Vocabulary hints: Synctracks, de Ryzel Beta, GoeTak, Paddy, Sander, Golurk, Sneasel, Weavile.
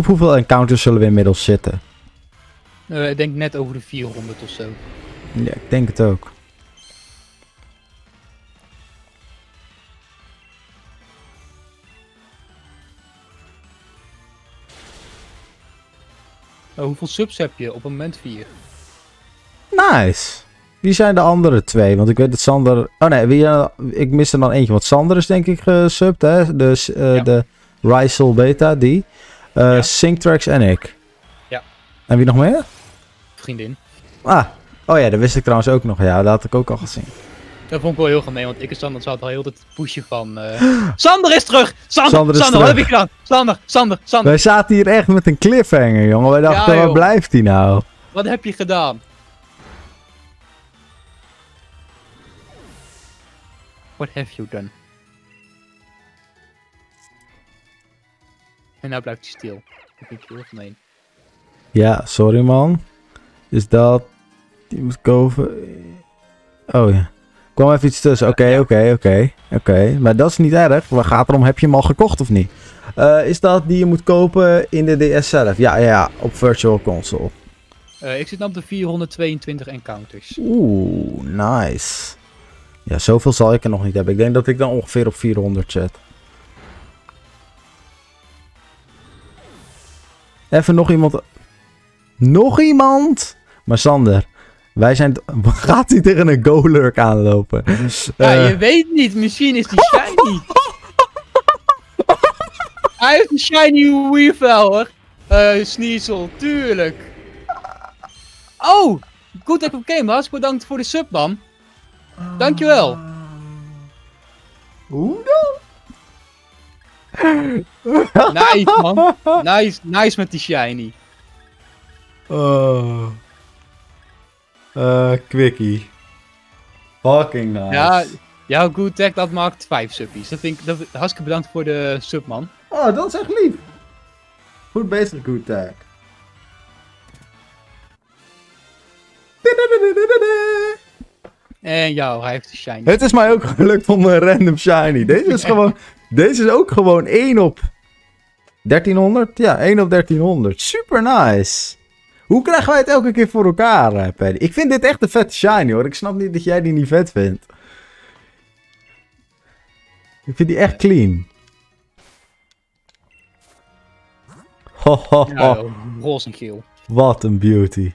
Op hoeveel encounters zullen we inmiddels zitten? Ik denk net over de 400 of zo. Ja, ik denk het ook. Oh, hoeveel subs heb je? Op een moment 4. Nice. Wie zijn de andere twee? Want ik weet dat Sander... Oh nee, ik mis er dan eentje. Want Sander is denk ik gesubbed, hè? Dus ja. De Ryzel Beta, die. Ja. Synctracks en ik. Ja. En wie nog meer? Vriendin. Ah. Oh ja, dat wist ik trouwens ook nog. Ja, dat had ik ook al gezien. Dat vond ik wel heel gemeen, want ik en Sander zaten al heel het pushen van... Sander is terug! Sander, wat heb je gedaan? Sander! Wij zaten hier echt met een cliffhanger, jongen. Wij dachten, ja, waar blijft hij nou? Wat heb je gedaan? What have you done? En nou blijft hij stil. Dat vind ik heel gemeen. Ja, sorry man. Is dat... Die moet kopen... Oh ja. Kwam even iets tussen. Oké. Maar dat is niet erg. Waar gaat erom? Heb je hem al gekocht of niet? Is dat die je moet kopen in de DS zelf? Ja. Op Virtual Console. Ik zit nu op de 422 encounters. Oeh, nice. Ja, zoveel zal ik er nog niet hebben. Ik denk dat ik dan ongeveer op 400 zit. Even nog iemand. Nog iemand? Maar Sander... Wij zijn... Gaat hij tegen een Golurk aanlopen? Ja, je weet niet. Misschien is die shiny. Hij heeft een shiny Weavile, hoor. Sneasel, tuurlijk. Oh! Goed dat ik op game was. Bedankt voor de sub, man. Dankjewel. Hoe dan? Nice, man. Nice met die shiny. Oh... Quickie. Fucking nice. Ja, jouw GoeTak dat maakt 5 subbies. Dat vind ik hartstikke bedankt voor de sub, man. Oh, dat is echt lief. Goed bezig, GoeTak. En jou, hij heeft de shiny. Het is mij ook gelukt om een random shiny. Deze is gewoon... Deze is ook gewoon 1 op... 1300? Ja, 1 op 1300. Super nice. Hoe krijgen wij het elke keer voor elkaar, Paddy? Ik vind dit echt een vette shiny, hoor. Ik snap niet dat jij die niet vet vindt. Ik vind die echt clean. Ho, ho, ho. Ja, roze en geel. Wat een beauty.